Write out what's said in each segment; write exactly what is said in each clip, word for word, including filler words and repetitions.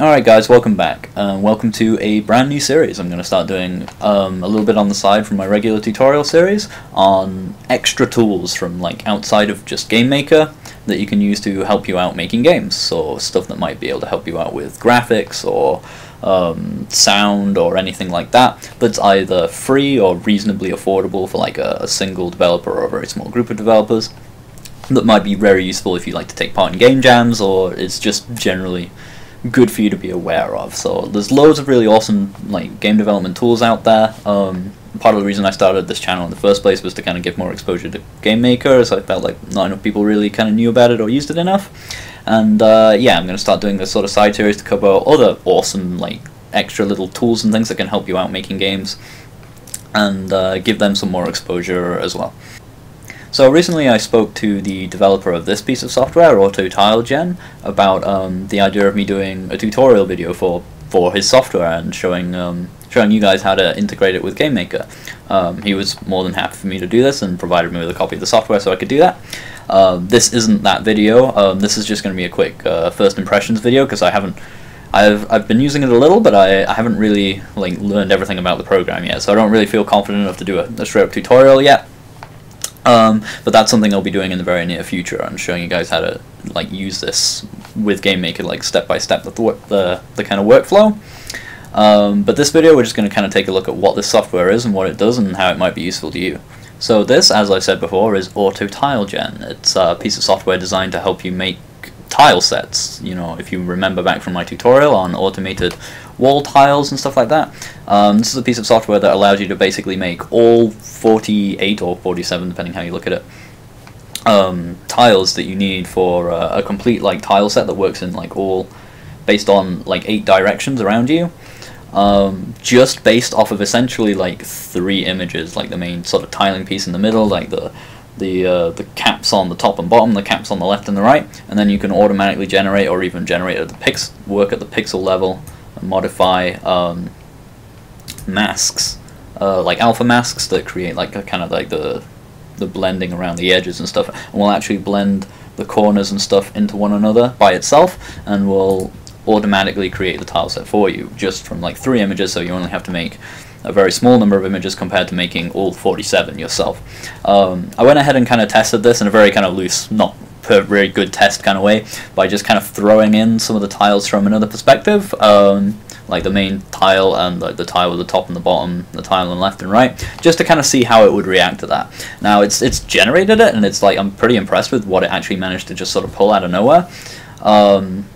Alright guys, welcome back. Uh, welcome to a brand new series I'm going to start doing um, a little bit on the side from my regular tutorial series on extra tools from like outside of just GameMaker that you can use to help you out making games. So stuff that might be able to help you out with graphics or um, sound or anything like that that's either free or reasonably affordable for like a, a single developer or a very small group of developers that might be very useful if you like to take part in game jams or it's just generally good for you to be aware of. So there's loads of really awesome like game development tools out there. Um, part of the reason I started this channel in the first place was to kind of give more exposure to GameMaker, as I felt like not enough people really kind of knew about it or used it enough. And uh, yeah, I'm going to start doing this sort of side series to cover other awesome like extra little tools and things that can help you out making games and uh, give them some more exposure as well. So recently I spoke to the developer of this piece of software, AutoTileGen, about um, the idea of me doing a tutorial video for, for his software and showing, um, showing you guys how to integrate it with GameMaker. Um, he was more than happy for me to do this and provided me with a copy of the software so I could do that. Uh, this isn't that video, um, this is just going to be a quick uh, first impressions video because I haven't I've, I've been using it a little, but I, I haven't really like learned everything about the program yet, so I don't really feel confident enough to do a, a straight up tutorial yet. Um, but that's something I'll be doing in the very near future and showing you guys how to like use this with GameMaker like step by step, the the, the kind of workflow. Um, but this video we're just going to kind of take a look at what this software is and what it does and how it might be useful to you. So this, as I said before, is AutoTileGen. It's a piece of software designed to help you make tile sets. You know, if you remember back from my tutorial on automated wall tiles and stuff like that, um, this is a piece of software that allows you to basically make all forty-eight or forty-seven, depending how you look at it, um, tiles that you need for uh, a complete like tile set that works in like all based on like eight directions around you, um, just based off of essentially like three images, like the main sort of tiling piece in the middle, like the the uh, the caps on the top and bottom, the caps on the left and the right, and then you can automatically generate or even generate at the pix work at the pixel level and modify um, masks, uh, like alpha masks that create like a kind of like the the blending around the edges and stuff, and will actually blend the corners and stuff into one another by itself, and will automatically create the tile set for you just from like three images. So you only have to make a very small number of images compared to making all forty-seven yourself. Um, I went ahead and kind of tested this in a very kind of loose, not per very good test kind of way, by just kind of throwing in some of the tiles from another perspective, um, like the main tile and the, the tile at the top and the bottom, the tile on the left and right, just to kind of see how it would react to that. Now it's it's generated it, and it's like I'm pretty impressed with what it actually managed to just sort of pull out of nowhere. Um,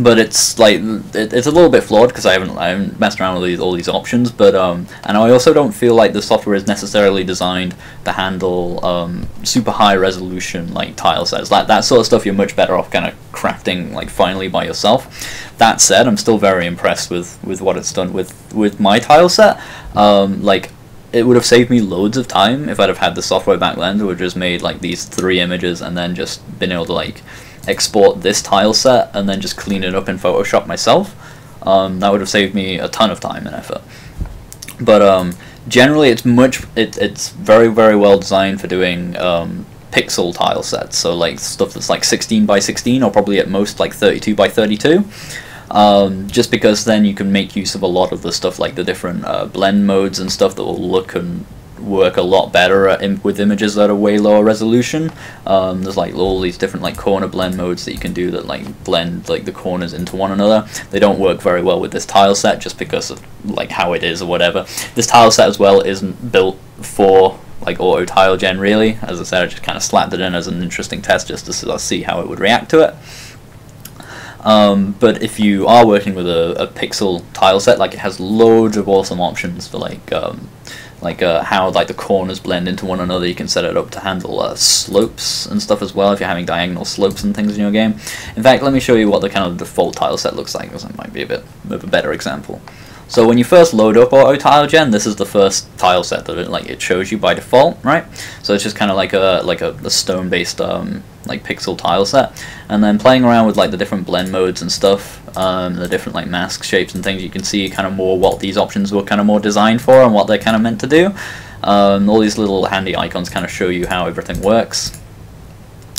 But it's like it, it's a little bit flawed because I haven't I haven't messed around with all these, all these options. But um, and I also don't feel like the software is necessarily designed to handle um, super high resolution like tile sets. That that sort of stuff you're much better off kind of crafting like finally by yourself. That said, I'm still very impressed with with what it's done with with my tile set. Um, like. It would have saved me loads of time if I'd have had the software back then. It would have just made like these three images and then just been able to like export this tile set and then just clean it up in Photoshop myself. Um, that would have saved me a ton of time and effort. But um, generally, it's much it, it's very very well designed for doing um, pixel tile sets. So like stuff that's like sixteen by sixteen or probably at most like thirty-two by thirty-two. Um, just because then you can make use of a lot of the stuff like the different uh, blend modes and stuff that will look and work a lot better at im with images that are way lower resolution. Um, there's like all these different like corner blend modes that you can do that like blend like the corners into one another. They don't work very well with this tile set just because of like how it is or whatever. This tile set as well isn't built for like AutoTileGen really. As I said, I just kind of slapped it in as an interesting test just to sort of see how it would react to it. Um, but if you are working with a, a pixel tile set, like it has loads of awesome options for like um, like uh, how like the corners blend into one another. You can set it up to handle uh, slopes and stuff as well if you're having diagonal slopes and things in your game. In fact, let me show you what the kind of default tile set looks like, because that might be a bit of a better example. So when you first load up AutoTileGen, this is the first tile set that it, like it shows you by default, right? So it's just kind of like a like a, a stone-based um, like pixel tile set, and then playing around with like the different blend modes and stuff, um, the different like mask shapes and things, you can see kind of more what these options were kind of more designed for and what they're kind of meant to do. Um, all these little handy icons kind of show you how everything works,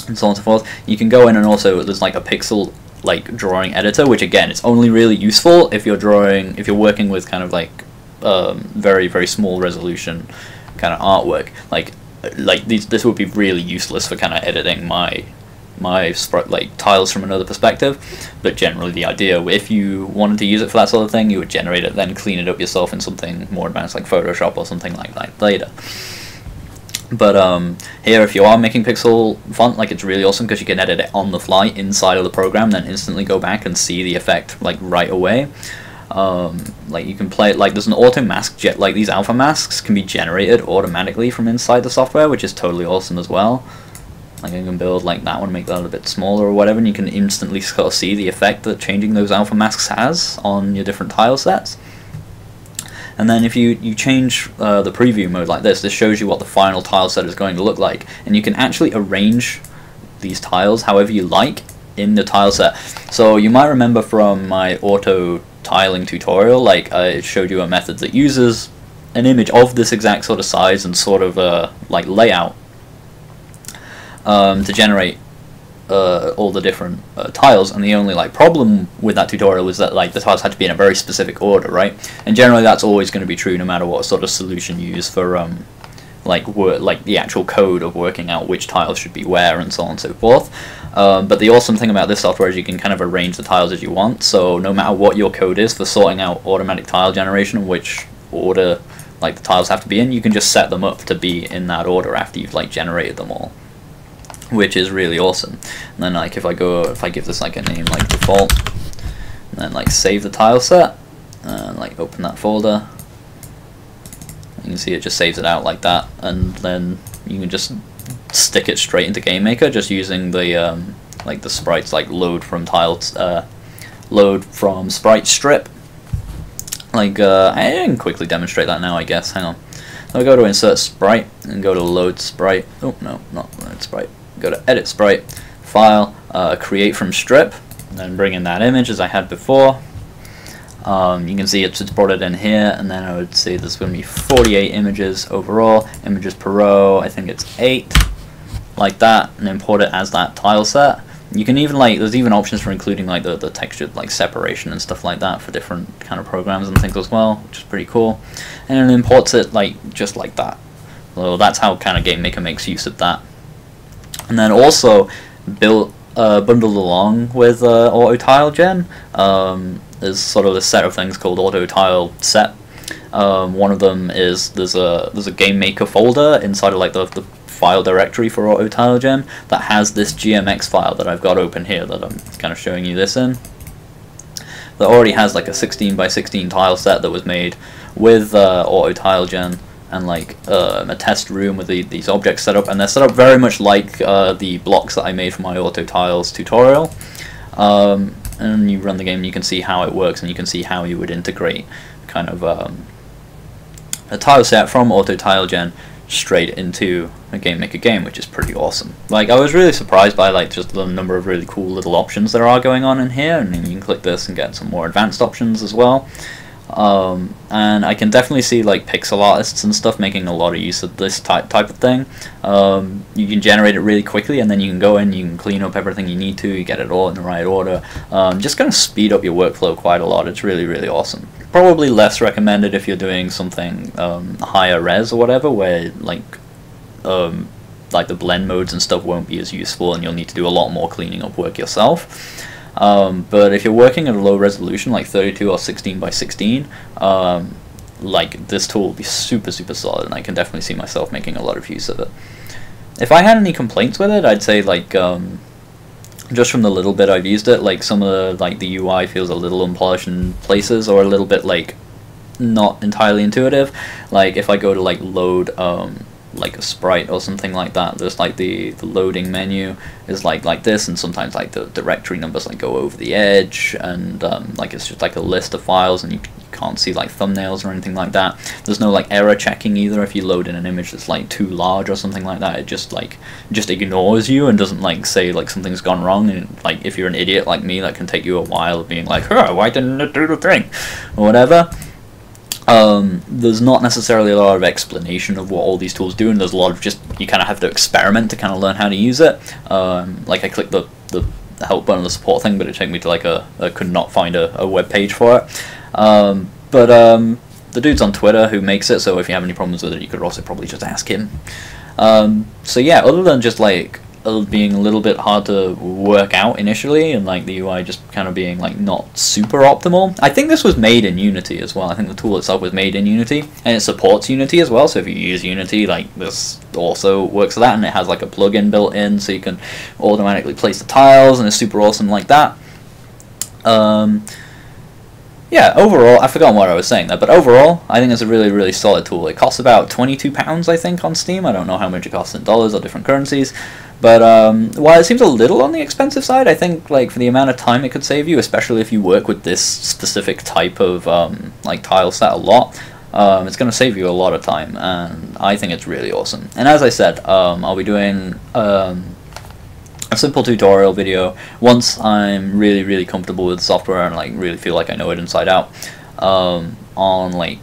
and so on and so forth. You can go in and also there's like a pixel like drawing editor, which again, it's only really useful if you're drawing, if you're working with kind of like um, very very small resolution kind of artwork. Like like these this would be really useless for kind of editing my my like tiles from another perspective, but generally the idea, if you wanted to use it for that sort of thing, you would generate it, then clean it up yourself in something more advanced like Photoshop or something like that later. But um, here, if you are making pixel font, like it's really awesome because you can edit it on the fly inside of the program, then instantly go back and see the effect like right away. Um, like you can play it, like there's an auto mask, like these alpha masks can be generated automatically from inside the software, which is totally awesome as well. Like you can build like that one, make that a bit smaller or whatever, and you can instantly sort of see the effect that changing those alpha masks has on your different tile sets. And then if you, you change uh, the preview mode like this, this shows you what the final tile set is going to look like. And you can actually arrange these tiles however you like in the tile set. So you might remember from my auto tiling tutorial, like uh, it showed you a method that uses an image of this exact sort of size and sort of uh, like layout um, to generate Uh, all the different uh, tiles, and the only like problem with that tutorial was that like the tiles had to be in a very specific order, right? And generally that's always going to be true no matter what sort of solution you use for um, like work, like the actual code of working out which tiles should be where and so on and so forth. Um, but the awesome thing about this software is you can kind of arrange the tiles as you want, so no matter what your code is for sorting out automatic tile generation, which order like the tiles have to be in, you can just set them up to be in that order after you've like generated them all, which is really awesome. And then like if I go, if I give this like a name like default, and then like save the tile set, and like open that folder, you can see it just saves it out like that, and then you can just stick it straight into GameMaker just using the um, like the sprites like load from tiles, uh, load from sprite strip. Like uh, I can quickly demonstrate that now, I guess. Hang on. I'll go to insert sprite and go to load sprite. Oh no, not load sprite. Go to edit sprite, file, uh, create from strip, and then bring in that image as I had before. Um, you can see it's just brought it in here, and then I would say there's going to be forty-eight images overall, images per row, I think it's eight, like that, and import it as that tile set. You can even like, there's even options for including like the, the textured like separation and stuff like that for different kind of programs and things as well, which is pretty cool. And it imports it like just like that. So that's how kind of GameMaker makes use of that. And then also built uh, bundled along with uh, AutoTileGen um, is sort of a set of things called AutoTileSet. Um, one of them is there's a there's a GameMaker folder inside of like the, the file directory for AutoTileGen that has this G M X file that I've got open here that I'm kind of showing you this in. That already has like a sixteen by sixteen tile set that was made with uh, AutoTileGen, and like um, a test room with the, these objects set up, and they're set up very much like uh, the blocks that I made for my auto tiles tutorial. Um, and you run the game and you can see how it works, and you can see how you would integrate kind of um, a tile set from AutoTileGen straight into a GameMaker game, which is pretty awesome. Like I was really surprised by like just the number of really cool little options there are going on in here, and then you can click this and get some more advanced options as well. Um, and I can definitely see like pixel artists and stuff making a lot of use of this type type of thing. Um, you can generate it really quickly, and then you can go in, you can clean up everything you need to, you get it all in the right order. Um, just going to speed up your workflow quite a lot. It's really, really awesome. Probably less recommended if you're doing something um, higher res or whatever, where like um, like the blend modes and stuff won't be as useful, and you'll need to do a lot more cleaning up work yourself. Um, but if you're working at a low resolution, like thirty-two or sixteen by sixteen, um, like this tool will be super, super solid, and I can definitely see myself making a lot of use of it. If I had any complaints with it, I'd say like um, just from the little bit I've used it, like some of the like the U I feels a little unpolished in places, or a little bit like not entirely intuitive. Like if I go to like load um, like a sprite or something like that, there's like the, the loading menu is like like this, and sometimes like the directory numbers like go over the edge, and um, like it's just like a list of files, and you can't see like thumbnails or anything like that. There's no like error checking either. If you load in an image that's like too large or something like that, it just like just ignores you and doesn't like say like something's gone wrong, and like if you're an idiot like me, that can take you a while of being like, huh, why didn't it do the thing or whatever. Um, there's not necessarily a lot of explanation of what all these tools do, and there's a lot of just, you kind of have to experiment to kind of learn how to use it. Um, like I clicked the, the the help button, the support thing, but it took me to like a, I could not find a, a web page for it. Um, but um, the dude's on Twitter who makes it, so if you have any problems with it, you could also probably just ask him. Um, so yeah, other than just like being a little bit hard to work out initially, and like the U I just kind of being like not super optimal. I think this was made in Unity as well. I think the tool itself was made in Unity, and it supports Unity as well. So if you use Unity, like this also works for that, and it has like a plugin built in, so you can automatically place the tiles, and it's super awesome like that. Um, yeah, overall, I've forgotten what I was saying there, but overall, I think it's a really, really solid tool. It costs about twenty-two pounds, I think, on Steam. I don't know how much it costs in dollars or different currencies. But um, while it seems a little on the expensive side, I think like for the amount of time it could save you, especially if you work with this specific type of um, like tile set a lot, um, it's going to save you a lot of time, and I think it's really awesome. And as I said, um, I'll be doing um, a simple tutorial video once I'm really, really comfortable with the software and like really feel like I know it inside out, um, on like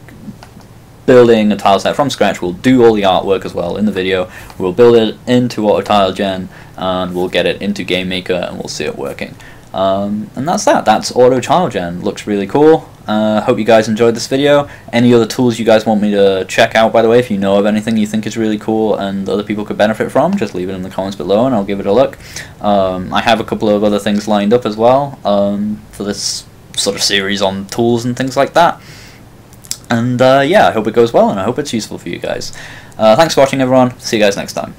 building a tile set from scratch. We'll do all the artwork as well in the video. We'll build it into AutoTileGen, and we'll get it into GameMaker, and we'll see it working. Um, and that's that. That's AutoTileGen. Looks really cool. Uh, hope you guys enjoyed this video. Any other tools you guys want me to check out, by the way, if you know of anything you think is really cool and other people could benefit from, just leave it in the comments below and I'll give it a look. Um, I have a couple of other things lined up as well um, for this sort of series on tools and things like that. And uh, yeah, I hope it goes well, and I hope it's useful for you guys. Uh, thanks for watching, everyone. See you guys next time.